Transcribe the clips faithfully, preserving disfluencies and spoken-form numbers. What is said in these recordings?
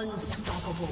Unstoppable.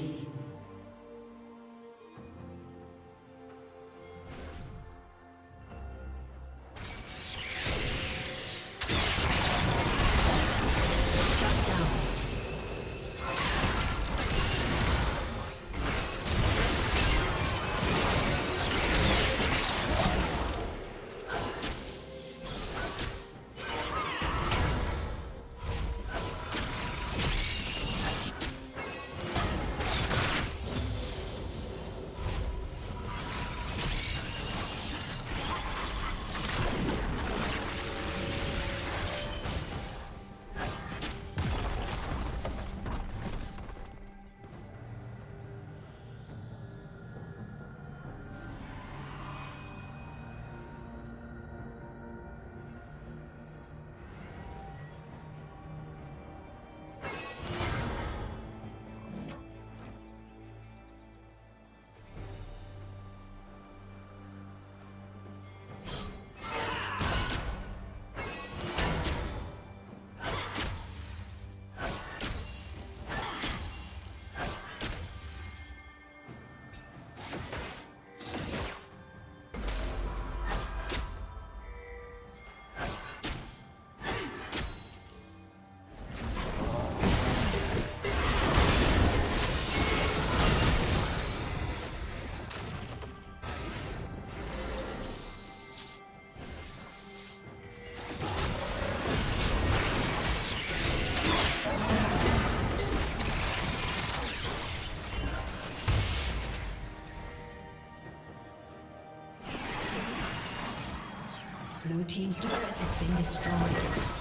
Blue team's turret has been destroyed.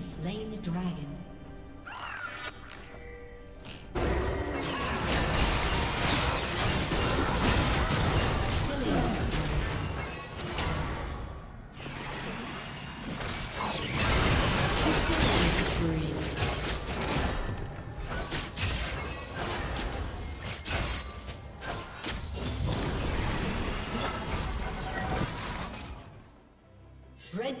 Slain the dragon. Red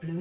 Blue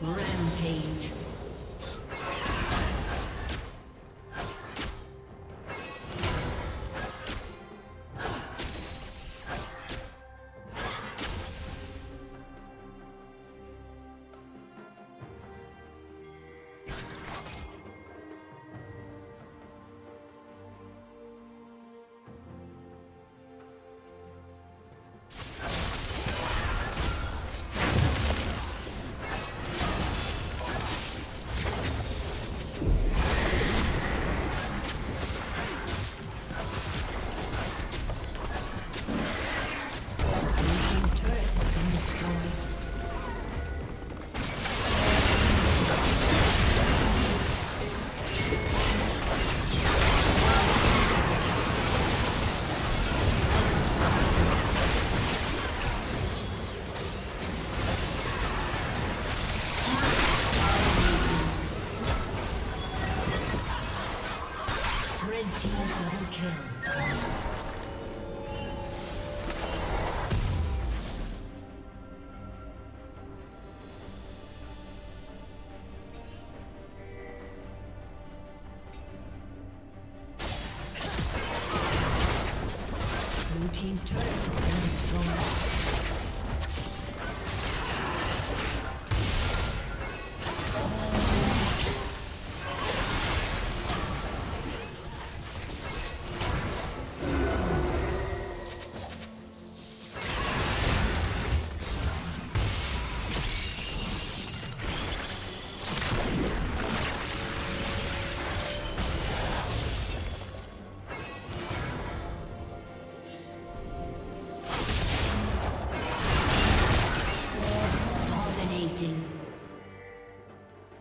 Rampage. Team's turret has been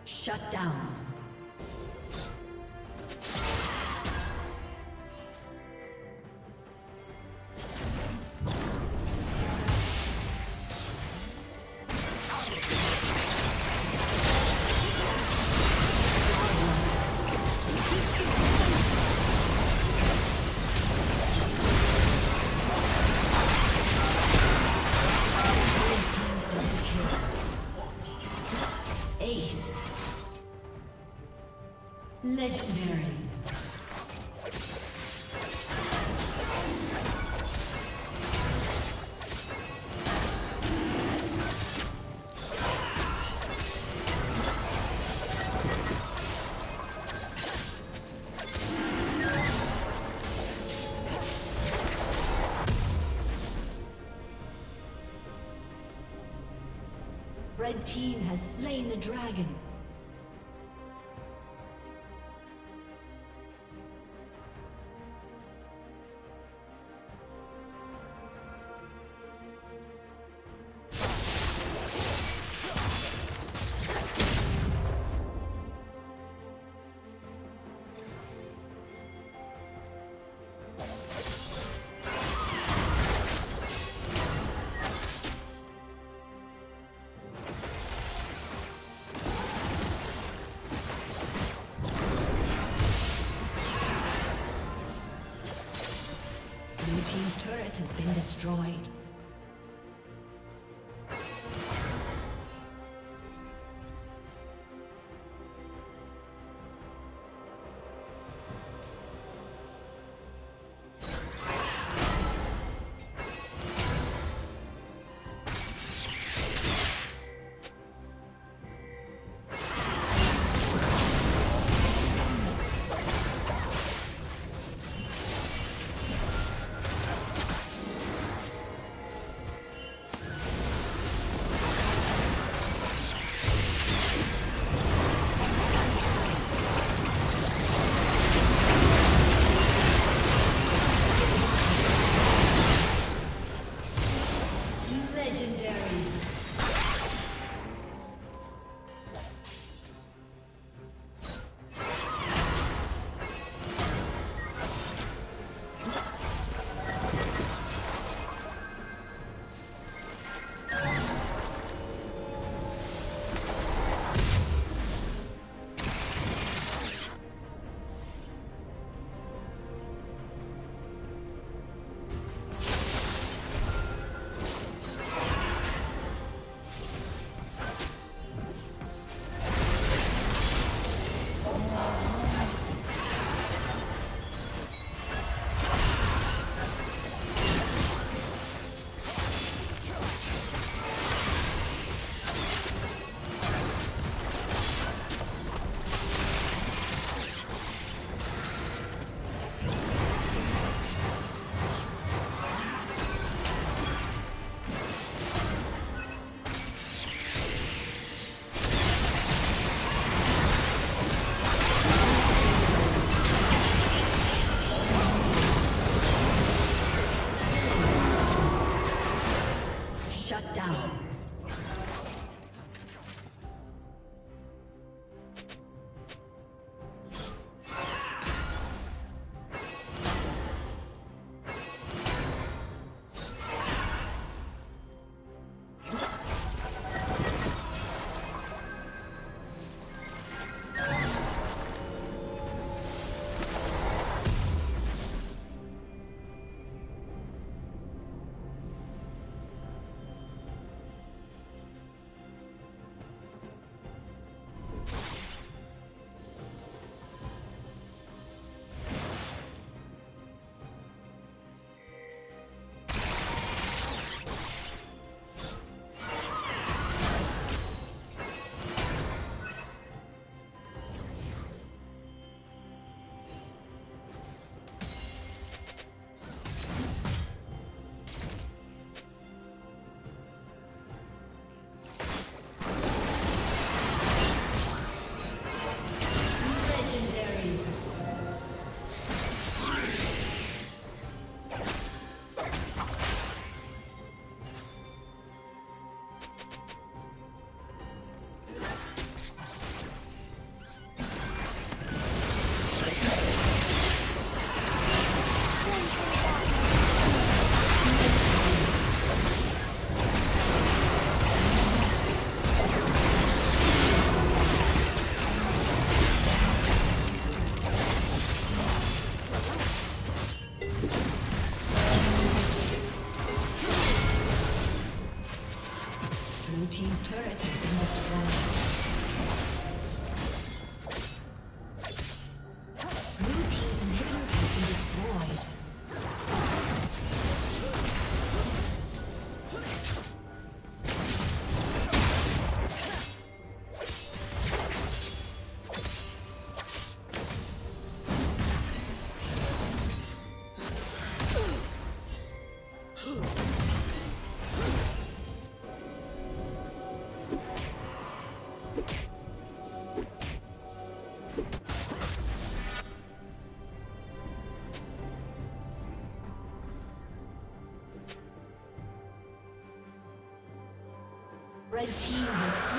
shut down. Red team has slain the dragon. Has been destroyed. You Red team has